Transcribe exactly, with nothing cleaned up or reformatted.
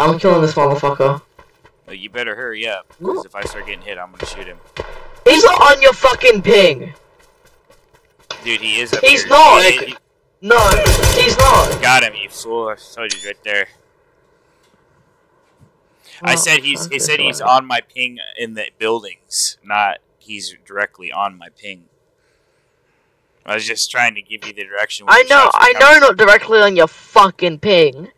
I'm killing this motherfucker. Oh, you better hurry up, because if I start getting hit, I'm gonna shoot him. He's not on your fucking ping! Dude, he is up He's here. not! He, he, no, he's not! Got him, you fool. I saw you right there. Well, I said he's He said he's on my ping in the buildings, not he's directly on my ping. I was just trying to give you the direction. I know, I know, not directly on your fucking ping.